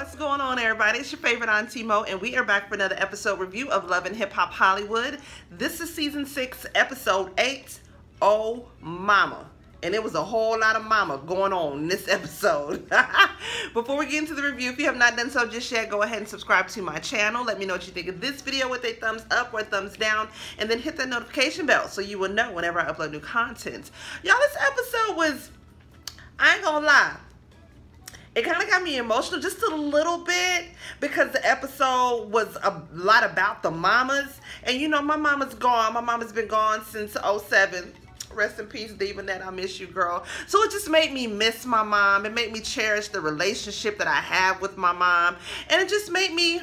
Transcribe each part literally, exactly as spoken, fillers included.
What's going on, everybody? It's your favorite Auntie Mo, and we are back for another episode review of Love and Hip Hop Hollywood. This is season six, episode eight, Oh Mama. And it was a whole lot of mama going on in this episode. Before we get into the review, if you have not done so just yet, go ahead and subscribe to my channel. Let me know what you think of this video with a thumbs up or a thumbs down. And then hit that notification bell so you will know whenever I upload new content. Y'all, this episode was, I ain't gonna lie, it kind of got me emotional just a little bit because the episode was a lot about the mamas. And you know, my mama's gone. My mama's been gone since oh seven. Rest in peace, Diva Nat. I miss you, girl. So it just made me miss my mom. It made me cherish the relationship that I have with my mom. And it just made me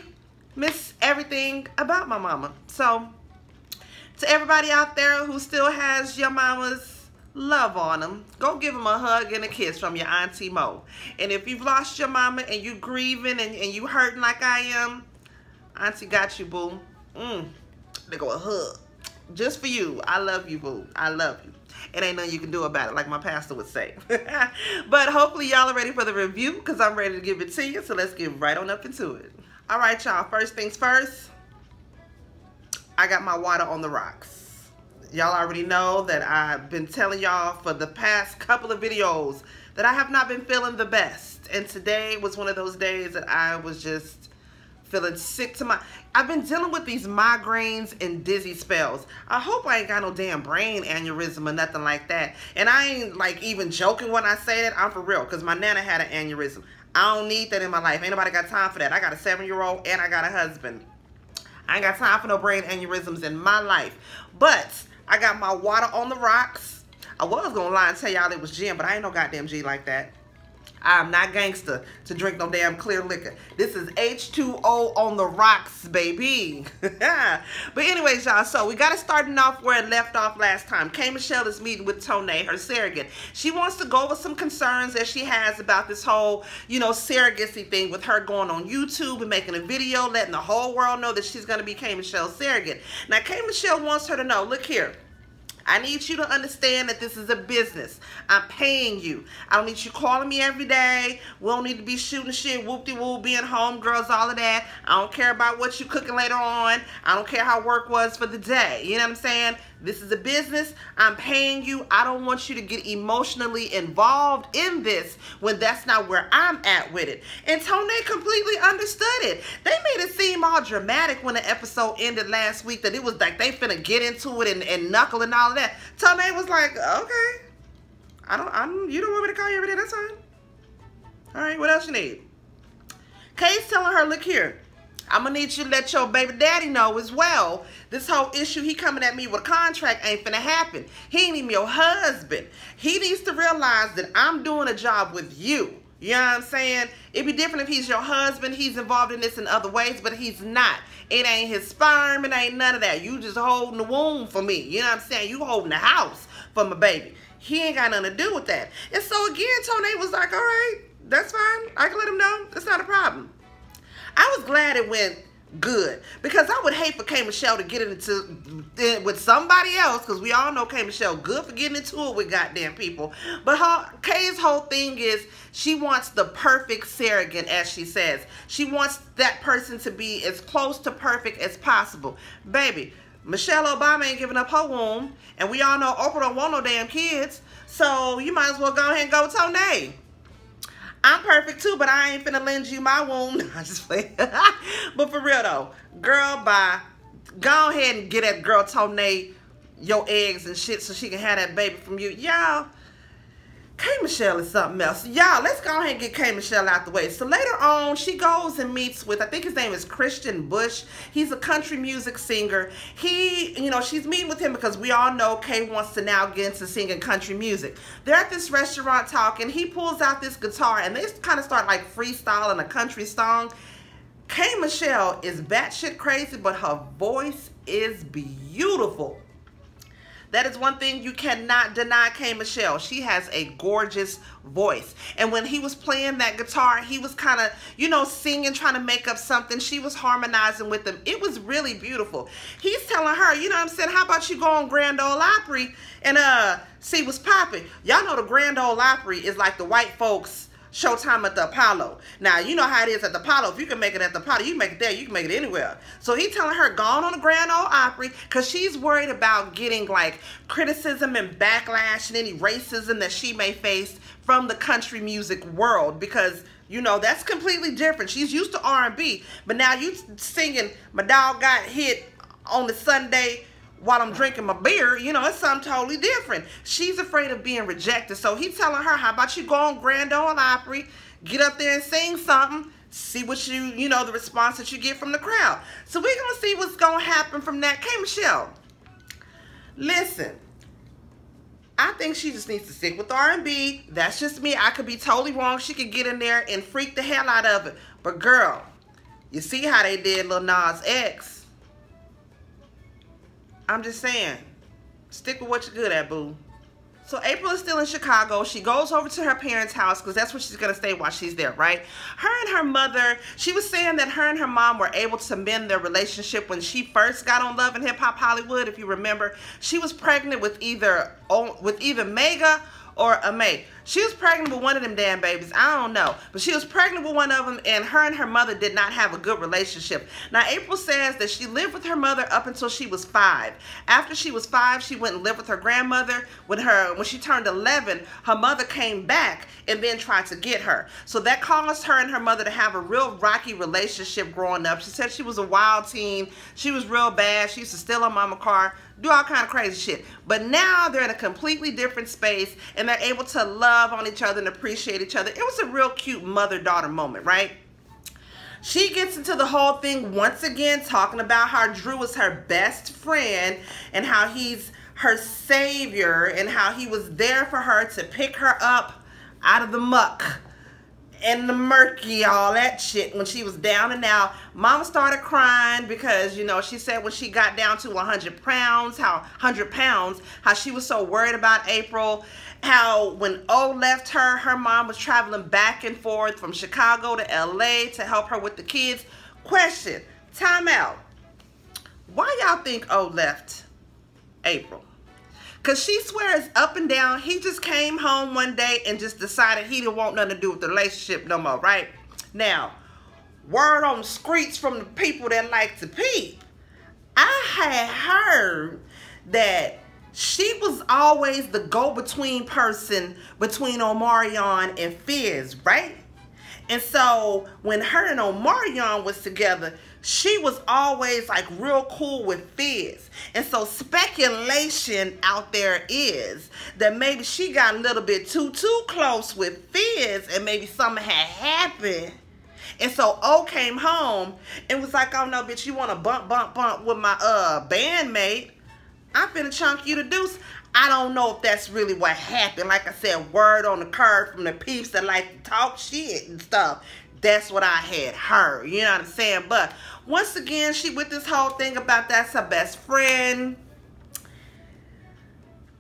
miss everything about my mama. So to everybody out there who still has your mama's love on them, go give them a hug and a kiss from your Auntie Mo. And if you've lost your mama and you grieving and, and you hurting like I am, Auntie got you, boo. Mm, they go a hug just for you. I love you, boo. I love you. It ain't nothing you can do about it, like my pastor would say. But hopefully y'all are ready for the review because I'm ready to give it to you. So let's get right on up into it. All right, y'all. First things first, I got my water on the rocks. Y'all already know that I've been telling y'all for the past couple of videos that I have not been feeling the best. And today was one of those days that I was just feeling sick to my... I've been dealing with these migraines and dizzy spells. I hope I ain't got no damn brain aneurysm or nothing like that. And I ain't like even joking when I say that. I'm for real because my nana had an aneurysm. I don't need that in my life. Ain't nobody got time for that. I got a seven-year-old and I got a husband. I ain't got time for no brain aneurysms in my life. But... I got my water on the rocks. I was gonna lie and tell y'all it was gin, but I ain't no goddamn G like that. I'm not gangster to drink no damn clear liquor. This is H two O on the rocks, baby. But anyways, y'all, so we got to starting off where it left off last time. K-Michelle is meeting with Tone, her surrogate. She wants to go over some concerns that she has about this whole, you know, surrogacy thing with her going on YouTube and making a video, letting the whole world know that she's going to be K-Michelle's surrogate. Now, K-Michelle wants her to know, look here. I need you to understand that this is a business. I'm paying you. I don't need you calling me every day. We don't need to be shooting shit, whoop-de-whoop, being homegirls, all of that. I don't care about what you cooking later on. I don't care how work was for the day. You know what I'm saying? This is a business. I'm paying you. I don't want you to get emotionally involved in this when that's not where I'm at with it. And Tone completely understood it. They made it seem all dramatic when the episode ended last week that it was like they finna get into it and, and knuckle and all of that. Tone was like, okay, I don't, I'm, you don't want me to call you every day, that's fine. All right, what else you need? Kay's telling her, look here, I'm gonna need you to let your baby daddy know as well. This whole issue, he coming at me with a contract ain't finna happen. He ain't even your husband. He needs to realize that I'm doing a job with you. You know what I'm saying? It'd be different if he's your husband. He's involved in this in other ways, but he's not. It ain't his sperm. It ain't none of that. You just holding the womb for me. You know what I'm saying? You holding the house for my baby. He ain't got nothing to do with that. And so again, Tone was like, all right, that's fine. I can let him know. That's not a problem. I was glad it went good because I would hate for K-Michelle to get into it with somebody else because we all know K-Michelle good for getting into it with goddamn people. But her, Kay's whole thing is she wants the perfect surrogate, as she says. She wants that person to be as close to perfect as possible. Baby, Michelle Obama ain't giving up her womb, and we all know Oprah don't want no damn kids, so you might as well go ahead and go Tone. I'm perfect too, but I ain't finna lend you my womb. I just play. But for real though, girl, bye. Go ahead and get that girl Tone your eggs and shit so she can have that baby from you. Y'all, K-Michelle is something else. Y'all, let's go ahead and get K-Michelle out the way. So later on, she goes and meets with, I think his name is Christian Bush. He's a country music singer. He, you know, she's meeting with him because we all know Kay wants to now get into singing country music. They're at this restaurant talking. He pulls out this guitar and they kind of start like freestyling a country song. K-Michelle is batshit crazy, but her voice is beautiful. That is one thing you cannot deny K-Michelle. She has a gorgeous voice. And when he was playing that guitar, he was kind of, you know, singing, trying to make up something. She was harmonizing with him. It was really beautiful. He's telling her, you know what I'm saying, how about you go on Grand Ole Opry and uh, see what's popping? Y'all know the Grand Ole Opry is like the white folks' showtime at the Apollo. Now, you know how it is at the Apollo. If you can make it at the Apollo, you can make it there. You can make it anywhere. So he's telling her, go on the Grand Ole Opry, because she's worried about getting, like, criticism and backlash and any racism that she may face from the country music world, because, you know, that's completely different. She's used to R and B, but now you singing, my dog got hit on the Sunday while I'm drinking my beer. You know, it's something totally different. She's afraid of being rejected. So he's telling her, how about you go on Grand Ole Opry, get up there and sing something, see what you, you know, the response that you get from the crowd. So we're going to see what's going to happen from that. K-Michelle, listen, I think she just needs to stick with R and B. That's just me. I could be totally wrong. She could get in there and freak the hell out of it. But girl, you see how they did Lil Nas X. I'm just saying, stick with what you're good at, boo. So April is still in Chicago. She goes over to her parents' house because that's where she's going to stay while she's there, right? Her and her mother, she was saying that her and her mom were able to mend their relationship when she first got on Love and Hip Hop Hollywood. If you remember, she was pregnant with either with either Mega or a May. She was pregnant with one of them damn babies. I don't know. But she was pregnant with one of them, and her and her mother did not have a good relationship. Now, April says that she lived with her mother up until she was five. After she was five, she went and lived with her grandmother. When her, when she turned eleven, her mother came back and then tried to get her. So that caused her and her mother to have a real rocky relationship growing up. She said she was a wild teen. She was real bad. She used to steal her mama's car, do all kind of crazy shit. But now they're in a completely different space, and they're able to love on each other and appreciate each other. It was a real cute mother-daughter moment, right? She gets into the whole thing once again, talking about how Drew is her best friend and how he's her savior and how he was there for her to pick her up out of the muck and the murky, all that shit, when she was down and out. Mama started crying because, you know, she said when she got down to one hundred pounds, how one hundred pounds, how she was so worried about April, how when O left her, her mom was traveling back and forth from Chicago to L A to help her with the kids. Question, time out. Why y'all think O left April? Because she swears up and down, he just came home one day and just decided he didn't want nothing to do with the relationship no more, right? Now, word on the streets from the people that like to peep, I had heard that she was always the go-between person between Omarion and Fizz, right? And so when her and Omarion was together, she was always like real cool with Fizz. And so speculation out there is that maybe she got a little bit too, too close with Fizz, and maybe something had happened. And so O came home and was like, oh no, bitch, you want to bump, bump, bump with my uh bandmate? I'm finna chunk you to deuce. I don't know if that's really what happened. Like I said, word on the curb from the peeps that like to talk shit and stuff. That's what I had heard. You know what I'm saying? But once again, she with this whole thing about that's her best friend.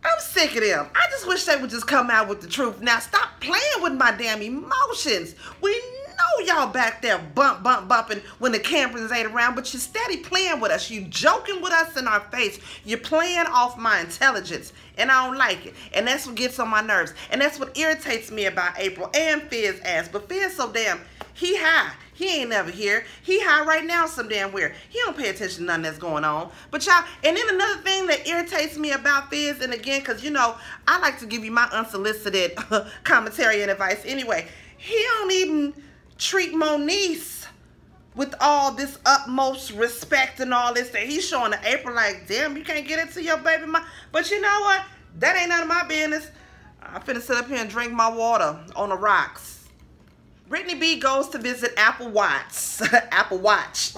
I'm sick of them. I just wish they would just come out with the truth. Now, stop playing with my damn emotions. We know y'all back there bump, bump, bumping when the cameras ain't around, but you're steady playing with us. You joking with us in our face. You're playing off my intelligence, and I don't like it. And that's what gets on my nerves. And that's what irritates me about April and Fizz ass. But Fizz so damn... He high. He ain't never here. He high right now some damn where. He don't pay attention to nothing that's going on. But y'all, and then another thing that irritates me about Fizz, and again, because, you know, I like to give you my unsolicited commentary and advice anyway. He don't even treat Moniece with all this utmost respect and all this that he's showing to April, like, damn, you can't get it to your baby mom. But you know what? That ain't none of my business. I'm finna sit up here and drink my water on the rocks. Brittany B goes to visit Apple Watch. Apple Watch.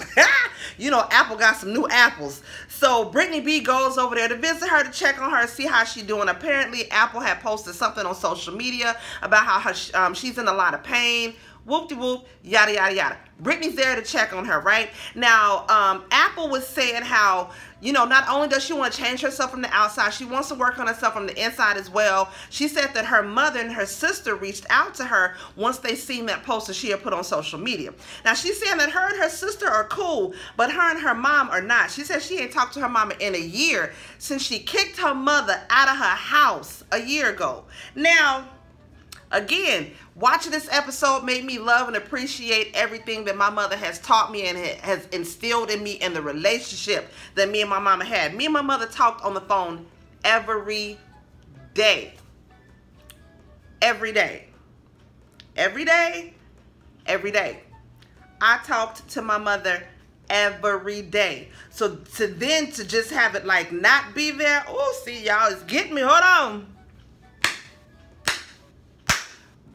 You know, Apple got some new apples. So Brittany B goes over there to visit her, to check on her, see how she's doing. Apparently, Apple had posted something on social media about how her, um, she's in a lot of pain. Whoop-de-whoop, yada, yada, yada. Brittany's there to check on her, right? Now, um, Apple was saying how, you know, not only does she want to change herself from the outside, she wants to work on herself from the inside as well. She said that her mother and her sister reached out to her once they seen that post that she had put on social media. Now, she's saying that her and her sister are cool, but her and her mom are not. She said she ain't talked to her mama in a year since she kicked her mother out of her house a year ago. Now, Again, watching this episode made me love and appreciate everything that my mother has taught me and has instilled in me, and the relationship that me and my mama had. Me and my mother talked on the phone every day. Every day. Every day. Every day. I talked to my mother every day. So to then to just have it like not be there. Oh, see, y'all is getting me. Hold on.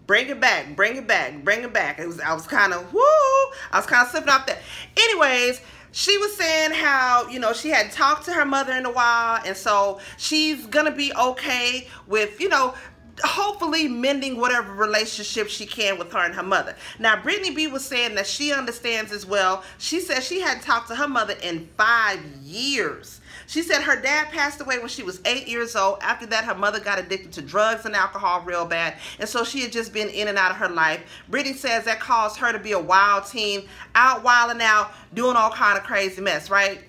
Bring it back, bring it back, bring it back. It was, I was kind of, woo, I was kind of slipping off that. Anyways, she was saying how, you know, she hadn't talked to her mother in a while, and so she's going to be okay with, you know, hopefully mending whatever relationship she can with her and her mother. Now, Brittany B was saying that she understands as well. She said she hadn't talked to her mother in five years. She said her dad passed away when she was eight years old. After that, her mother got addicted to drugs and alcohol real bad, and so she had just been in and out of her life. Brittany says that caused her to be a wild teen, out wilding out, doing all kind of crazy mess, right?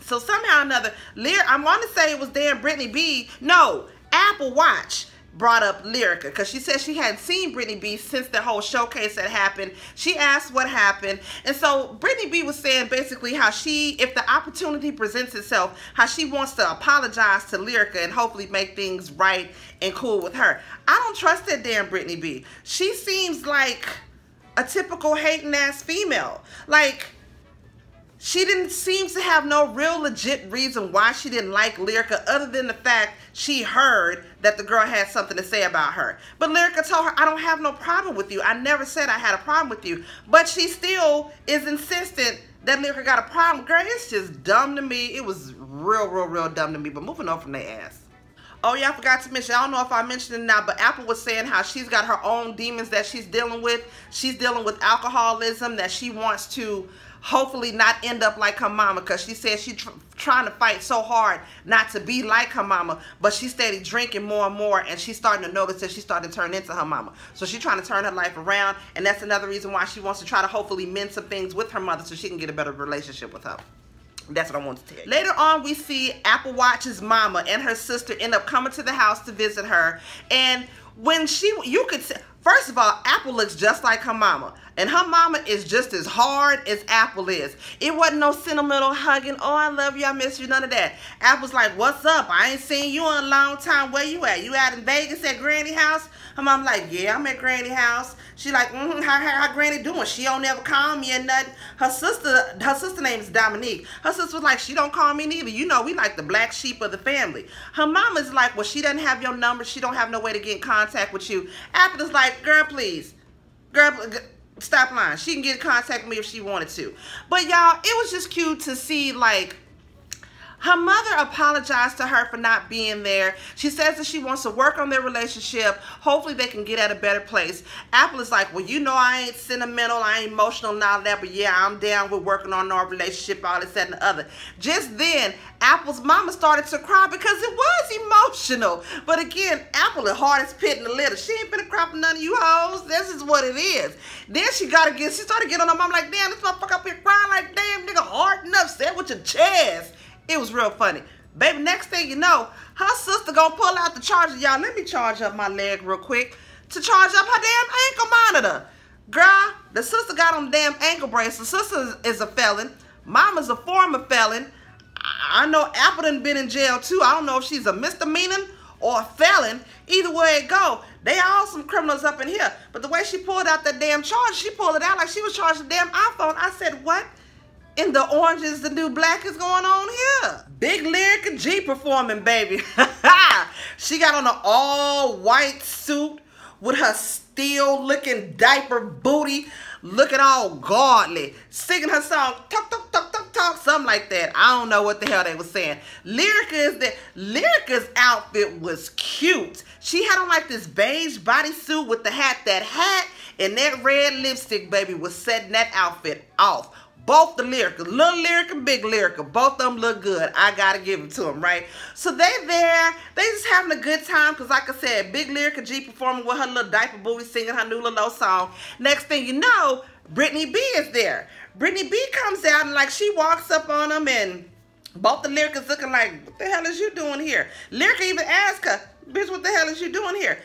So somehow or another, Lyr I want to say it was damn Brittany B. No, Apple Watch brought up Lyrica, because she said she hadn't seen Brittany B since the whole showcase had happened. She asked what happened, and so Brittany B was saying basically how she, if the opportunity presents itself, how she wants to apologize to Lyrica and hopefully make things right and cool with her. I don't trust that damn Brittany B. She seems like a typical hating ass female. Like, she didn't seem to have no real legit reason why she didn't like Lyrica, other than the fact she heard that the girl had something to say about her. But Lyrica told her, I don't have no problem with you. I never said I had a problem with you. But she still is insistent that Lyrica got a problem. Girl, it's just dumb to me. It was real, real, real dumb to me. But moving on from their ass. Oh, yeah, I forgot to mention, I don't know if I mentioned it now, but Apple was saying how she's got her own demons that she's dealing with. She's dealing with alcoholism, that she wants to hopefully not end up like her mama, because she said she's tr trying to fight so hard not to be like her mama, but she's steady drinking more and more, and she's starting to notice that she's starting to turn into her mama. So she's trying to turn her life around, and that's another reason why she wants to try to hopefully mend some things with her mother so she can get a better relationship with her. That's what I wanted to tell you. Later on, we see Apple Watch's mama and her sister end up coming to the house to visit her, and when she, you could say, first of all, Apple looks just like her mama, and her mama is just as hard as Apple is. It wasn't no sentimental hugging, oh, I love you, I miss you, none of that. Apple's like, what's up? I ain't seen you in a long time. Where you at? You out in Vegas at Granny house? Her mom like, yeah, I'm at Granny house. She like, mm-hmm, how, how, how Granny doing? She don't ever call me or nothing. Her sister, her sister name is Dominique. Her sister was like, she don't call me neither. You know, we like the black sheep of the family. Her mama's like, well, she doesn't have your number. She don't have no way to get in contact with you. Apple's like, girl, please. Girl, stop lying. She can get in contact with me if she wanted to. But y'all, it was just cute to see, like, her mother apologized to her for not being there. She says that she wants to work on their relationship. Hopefully they can get at a better place. Apple is like, well, you know I ain't sentimental, I ain't emotional and all that, but yeah, I'm down with working on our relationship, all this, that, and the other. Just then, Apple's mama started to cry because it was emotional. But again, Apple the hardest pit in the litter. She ain't been a crop of none of you hoes. This is what it is. Then she gotta get, she started getting on her mom like, damn, this motherfucker up here crying like, damn, nigga, hard enough, said with your chest. It was real funny. Baby, next thing you know, her sister gonna pull out the charger. Y'all, let me charge up my leg real quick to charge up her damn ankle monitor. Girl, the sister got on the damn ankle brace. The sister is a felon. Mama's a former felon. I know Apple done been in jail too. I don't know if she's a misdemeanor or a felon. Either way it go, they all some criminals up in here. But the way she pulled out that damn charger, she pulled it out like she was charging the damn iPhone. I said, what? And the orange is the new black is going on here. Big Lyrica G performing, baby. She got on an all-white suit with her steel-looking diaper booty, looking all godly, singing her song, talk, talk, talk, talk, talk, something like that. I don't know what the hell they were saying. Lyrica is that Lyrica's outfit was cute. She had on like this beige bodysuit with the hat, that hat, and that red lipstick, baby, was setting that outfit off. Both the Lyrica, little Lyrica, big Lyrica, both of them look good. I gotta give it to them, right? So they there, they just having a good time, because like I said, big Lyrica G performing with her little diaper booty, singing her new little song. Next thing you know, Brittany B is there. Brittany B comes out and like she walks up on them, and both the Lyricas looking like, what the hell is you doing here? Lyrica even asked her, bitch, what the hell is you doing here?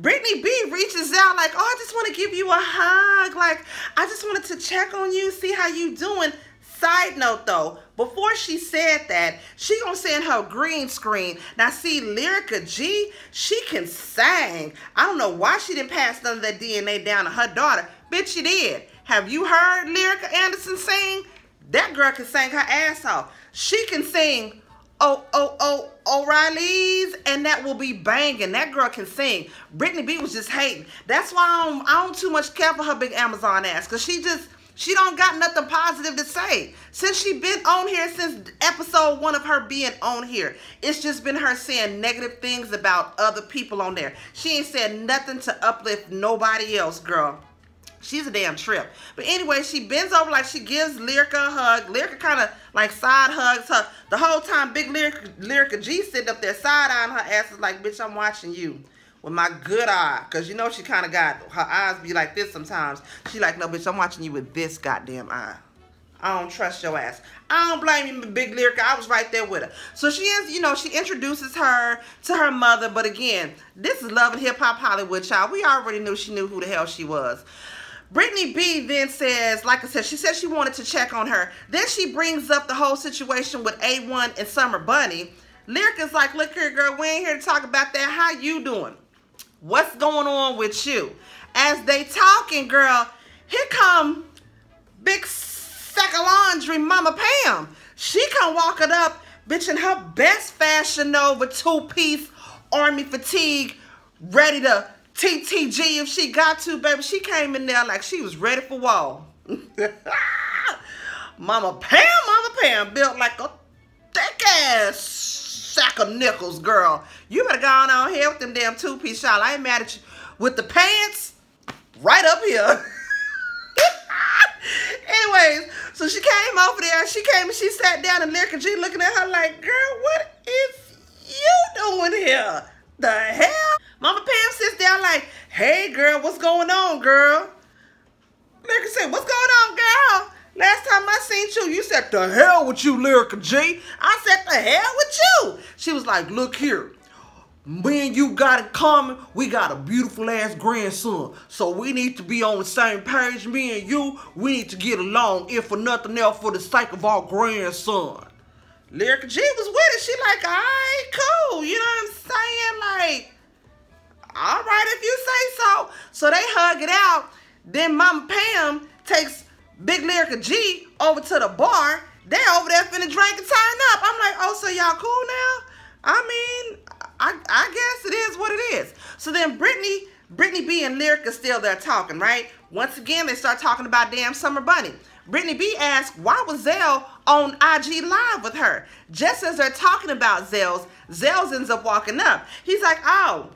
Britney B reaches out like, oh, I just want to give you a hug. Like, I just wanted to check on you, see how you doing. Side note, though, before she said that, she gonna send her green screen. Now, see, Lyrica G, she can sing. I don't know why she didn't pass none of that D N A down to her daughter. Bitch, she did. Have you heard Lyrica Anderson sing? That girl can sing her ass off. She can sing Oh, oh, oh, O'Reilly's, and that will be banging. That girl can sing. Britney B was just hating. That's why I don't, I don't too much care for her big Amazon ass, because she just, she don't got nothing positive to say. Since she been on here, since episode one of her being on here, it's just been her saying negative things about other people on there. She ain't said nothing to uplift nobody else, girl. She's a damn trip. But anyway, she bends over like she gives Lyrica a hug. Lyrica kind of like side hugs her. The whole time, big Lyrica, Lyrica G sitting up there side-eyeing her ass is like, bitch, I'm watching you with my good eye. Because you know she kind of got, her eyes be like this sometimes. She like, no, bitch, I'm watching you with this goddamn eye. I don't trust your ass. I don't blame you, big Lyrica. I was right there with her. So she is, you know, she introduces her to her mother. But again, this is Love and Hip Hop Hollywood, child. We already knew she knew who the hell she was. Britney B then says, like I said, she said she wanted to check on her. Then she brings up the whole situation with A one and Summer Bunny. Lyrica's like, look here, girl, we ain't here to talk about that. How you doing? What's going on with you? As they talking, girl, here come big sack of laundry Mama Pam. She come walking up, bitch, in her best Fashion Nova two-piece army fatigue, ready to T T G if she got to, baby. She came in there like she was ready for war. Mama Pam, Mama Pam built like a thick ass sack of nickels, girl. You better go on out here with them damn two-piece, y'all. I ain't mad at you. With the pants, right up here. Anyways, so she came over there. She came and she sat down, and Lyrica G looking at her like, girl, what is you doing here? The hell? Mama Pam sits down like, hey, girl, what's going on, girl? Lyrica said, what's going on, girl? Last time I seen you, you said, the hell with you, Lyrica G. I said, the hell with you. She was like, look here. Me and you got it coming. We got a beautiful ass grandson. So we need to be on the same page, me and you. We need to get along, if for nothing else, for the sake of our grandson. Lyrica G was with it. She like, all right, cool. You know what I'm saying? Like, all right, if you say so. So they hug it out. Then Mama Pam takes big Lyrica G over to the bar. They over there finna drink and tying up. I'm like, oh, so y'all cool now? I mean, I, I guess it is what it is. So then Britney, Britney B and Lyrica still there talking, right? Once again, they start talking about damn Summer Bunny. Britney B asked, why was Zell on I G Live with her? Just as they're talking about Zell's, Zell's ends up walking up. He's like, oh,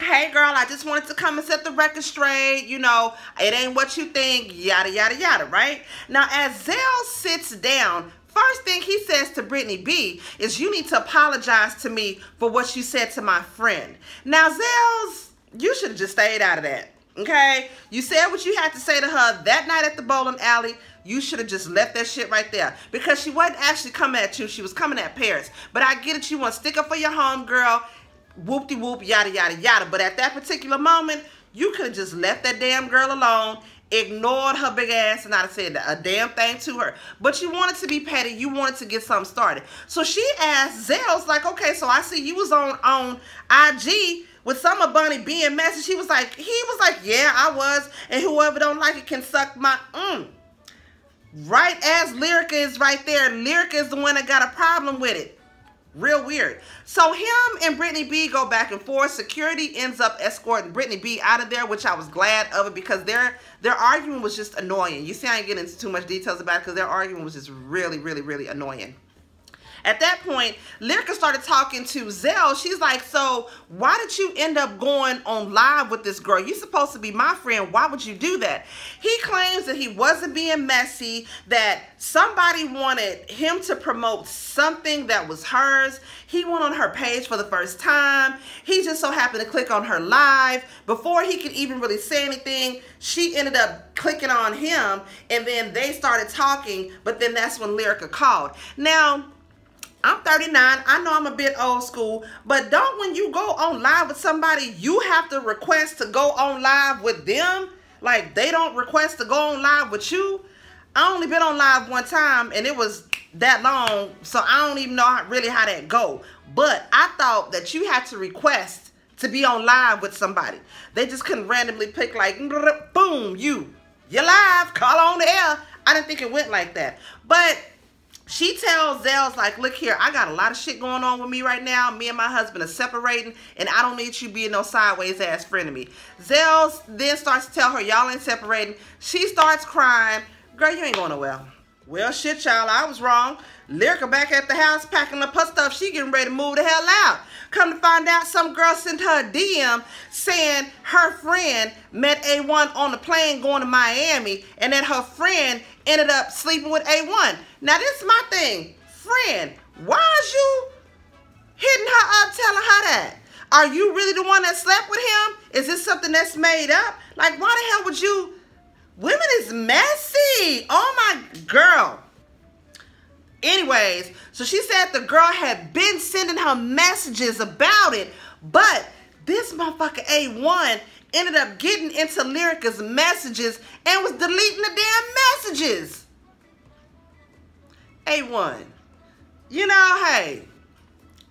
hey, girl, I just wanted to come and set the record straight. You know, it ain't what you think, yada, yada, yada, right? Now, as Zell sits down, first thing he says to Britney B is, you need to apologize to me for what you said to my friend. Now, Zell's, you should have just stayed out of that, okay? You said what you had to say to her that night at the bowling alley. You should have just left that shit right there, because she wasn't actually coming at you. She was coming at Paris. But I get it. You want to stick up for your home, girl. Whoop-de-whoop, yada, yada, yada. But at that particular moment, you could have just left that damn girl alone, ignored her big ass, and not have said a damn thing to her. But you wanted to be petty. You wanted to get something started. So she asked Zell's like, okay, so I see you was on, on I G with Summer Bunny being messy. She was like, he was like, yeah, I was. And whoever don't like it can suck my mm. Right as Lyrica is right there, Lyrica is the one that got a problem with it. Real weird. So him and Britney B go back and forth. Security ends up escorting Britney B out of there, which I was glad of it, because their their argument was just annoying. You see, I ain't getting into too much details about it, because their argument was just really, really, really annoying. At that point, Lyrica started talking to Zell. She's like, so why did you end up going on live with this girl? You're supposed to be my friend. Why would you do that? He claims that he wasn't being messy, that somebody wanted him to promote something that was hers. He went on her page for the first time. He just so happened to click on her live. Before he could even really say anything, she ended up clicking on him, and then they started talking, but then that's when Lyrica called. Now, I'm thirty-nine. I know I'm a bit old school, but don't when you go on live with somebody, you have to request to go on live with them. Like, they don't request to go on live with you. I only been on live one time, and it was that long, so I don't even know how, really how that go. But I thought that you had to request to be on live with somebody. They just couldn't randomly pick, like, boom, you, you're live, call on the air. I didn't think it went like that. But she tells Zell's like, look here, I got a lot of shit going on with me right now. Me and my husband are separating, and I don't need you being no sideways ass friend of me. Zell's then starts to tell her, y'all ain't separating. She starts crying. Girl, you ain't going nowhere. Well, shit, y'all, I was wrong. Lyrica back at the house packing up her stuff. She getting ready to move the hell out. Come to find out, some girl sent her a D M saying her friend met A one on the plane going to Miami, and that her friend ended up sleeping with A one. Now, this is my thing. Friend, why is you hitting her up telling her that? Are you really the one that slept with him? Is this something that's made up? Like, why the hell would you? Women is messy. Oh, my girl. Anyways, so she said the girl had been sending her messages about it, but this motherfucker A one ended up getting into Lyrica's messages and was deleting the damn messages. A one, you know, hey,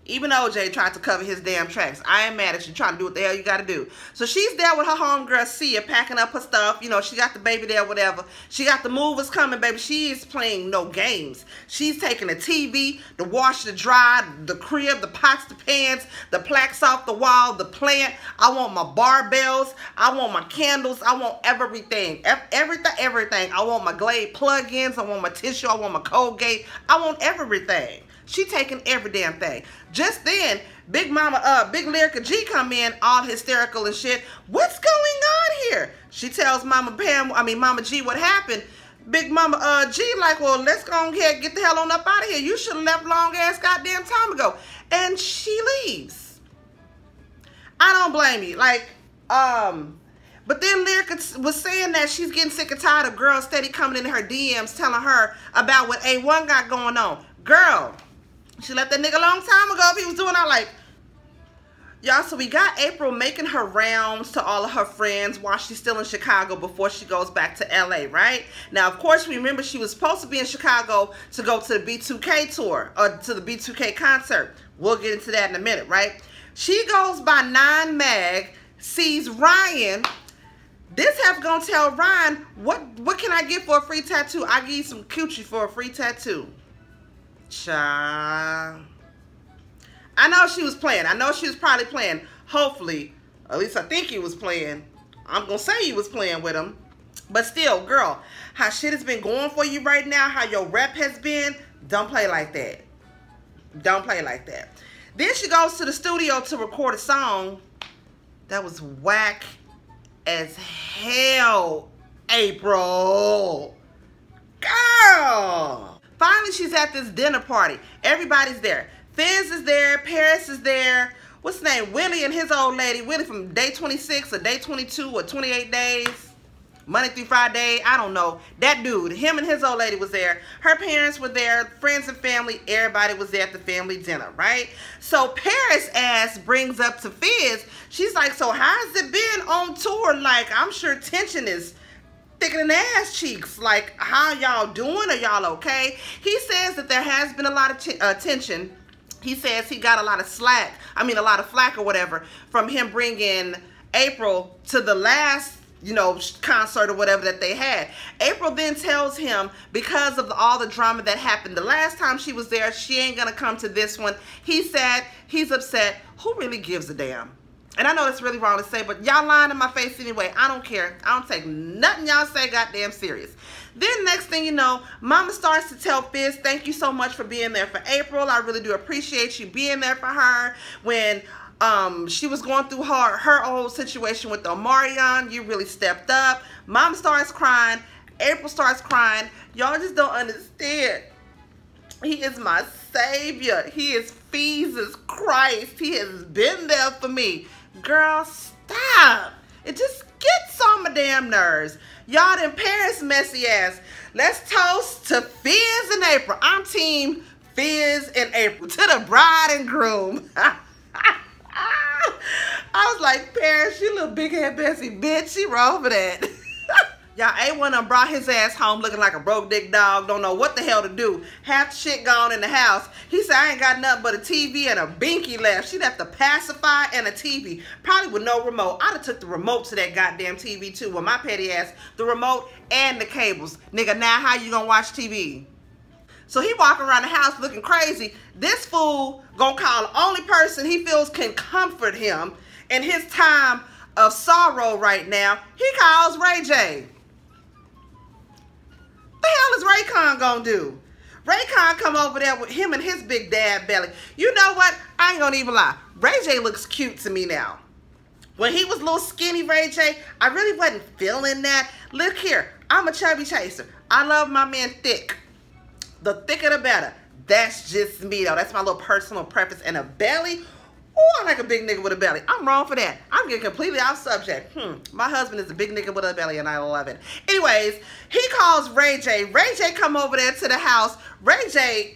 even O J tried to cover his damn tracks. I ain't mad at you trying to do what the hell you got to do. So she's there with her homegirl, Sia, packing up her stuff. You know, she got the baby there, whatever. She got the movers coming, baby. She is playing no games. She's taking the T V, the wash, the dry, the crib, the pots, the pans, the plaques off the wall, the plant. I want my barbells. I want my candles. I want everything. Everything, everything. I want my Glade plug-ins. I want my tissue. I want my Colgate. I want everything. She taking every damn thing. Just then, Big Mama, uh, Big Lyrica G come in, all hysterical and shit. What's going on here? She tells Mama Pam, I mean Mama G, what happened. Big Mama uh, G like, well, let's go ahead, get the hell on up out of here. You should have left long ass goddamn time ago. And she leaves. I don't blame you. Like, um, but then Lyrica was saying that she's getting sick and tired of girls steady coming in her D Ms telling her about what A one got going on. Girl. She left that nigga a long time ago if he was doing all like. Y'all, so we got April making her rounds to all of her friends while she's still in Chicago before she goes back to L A, right? Now, of course, remember she was supposed to be in Chicago to go to the B two K tour, or to the B two K concert. We'll get into that in a minute, right? She goes by nine mag, sees Ryan. This have gonna tell Ryan, what, what can I get for a free tattoo? I give you some coochie for a free tattoo. Child. I know she was playing. I know she was probably playing. Hopefully. At least I think he was playing. I'm going to say he was playing with him. But still, girl, how shit has been going for you right now, how your rep has been, don't play like that. Don't play like that. Then she goes to the studio to record a song that was whack as hell, April. Girl. Finally, she's at this dinner party. Everybody's there. Fizz is there. Paris is there. What's his name? Willie and his old lady. Willie from day twenty-six or day twenty-two or twenty-eight days. Monday through Friday. I don't know. That dude. Him and his old lady was there. Her parents were there. Friends and family. Everybody was there at the family dinner, right? So Paris ass brings up to Fizz. She's like, so how's it been on tour? Like, I'm sure tension is thicker than ass cheeks. Like, how y'all doing? Are y'all okay? He says that there has been a lot of uh, tension. He says he got a lot of slack. I mean, a lot of flack or whatever from him bringing April to the last, you know, concert or whatever that they had. April then tells him because of all the drama that happened the last time she was there, she ain't gonna come to this one. He said he's upset. Who really gives a damn? And I know that's really wrong to say, but y'all lying in my face anyway. I don't care. I don't take nothing y'all say goddamn serious. Then next thing you know, Mama starts to tell Fizz, thank you so much for being there for April. I really do appreciate you being there for her. When um, she was going through her, her old situation with Omarion, you really stepped up. Mama starts crying. April starts crying. Y'all just don't understand. He is my savior. He is Fizz's Christ. He has been there for me. Girl, stop. It just gets on my damn nerves. Y'all done Paris messy ass. Let's toast to Fizz and April. I'm team Fizz in April to the bride and groom. I was like, Paris, you little big head Bessie bitch, she wrong for that. Y'all, A one done brought his ass home looking like a broke dick dog, don't know what the hell to do. Half the shit gone in the house. He said, I ain't got nothing but a T V and a binky left. She left a pacifier and a T V, probably with no remote. I'd have took the remote to that goddamn T V too, with my petty ass, the remote and the cables. Nigga, now how you gonna watch T V? So he walking around the house looking crazy. This fool gonna call the only person he feels can comfort him in his time of sorrow right now. He calls Ray J. What the hell is Raycon gonna do? Raycon come over there with him and his big dad belly. You know what? I ain't gonna even lie. Ray J looks cute to me now. When he was little skinny Ray J, I really wasn't feeling that. Look here, I'm a chubby chaser. I love my men thick. The thicker the better. That's just me though. That's my little personal preference. And a belly, oh, I like a big nigga with a belly. I'm wrong for that. I'm getting completely off subject. Hmm. My husband is a big nigga with a belly and I love it. Anyways, he calls Ray J. Ray J come over there to the house. Ray J,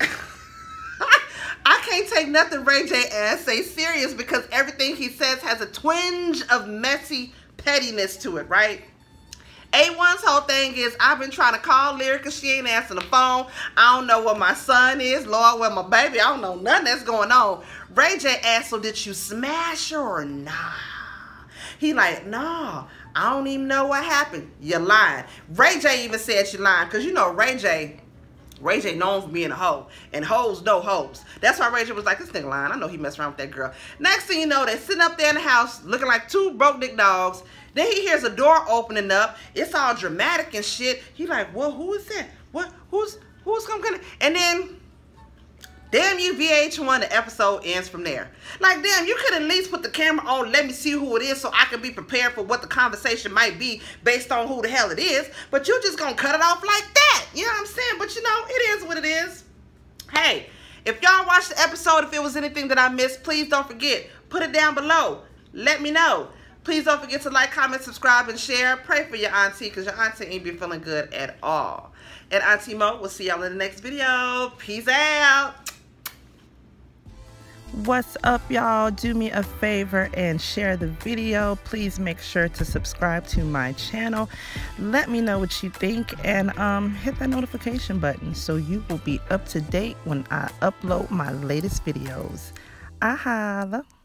I can't take nothing Ray J ass say serious because everything he says has a twinge of messy pettiness to it, right? A one's whole thing is, I've been trying to call Lyrica. She ain't answering the phone. I don't know where my son is. Lord, where my baby? I don't know nothing that's going on. Ray J asked, so did you smash her or nah? He like, nah, I don't even know what happened. You're lying. Ray J even said you lying because you know Ray J, Ray J known for being a hoe. And hoes know hoes. That's why Ray J was like, this nigga lying. I know he messed around with that girl. Next thing you know, they're sitting up there in the house looking like two broke dick dogs. Then he hears a door opening up. It's all dramatic and shit. He like, well, who is that? What? Who's who's coming? And then, damn you, V H one, the episode ends from there. Like, damn, you could at least put the camera on, let me see who it is so I can be prepared for what the conversation might be based on who the hell it is. But you're just going to cut it off like that. You know what I'm saying? But you know, it is what it is. Hey, if y'all watched the episode, if it was anything that I missed, please don't forget. Put it down below. Let me know. Please don't forget to like, comment, subscribe, and share. Pray for your auntie, because your auntie ain't been feeling good at all. And Auntie Mo, we'll see y'all in the next video. Peace out. What's up, y'all? Do me a favor and share the video. Please make sure to subscribe to my channel. Let me know what you think, and um, hit that notification button so you will be up to date when I upload my latest videos. I holla.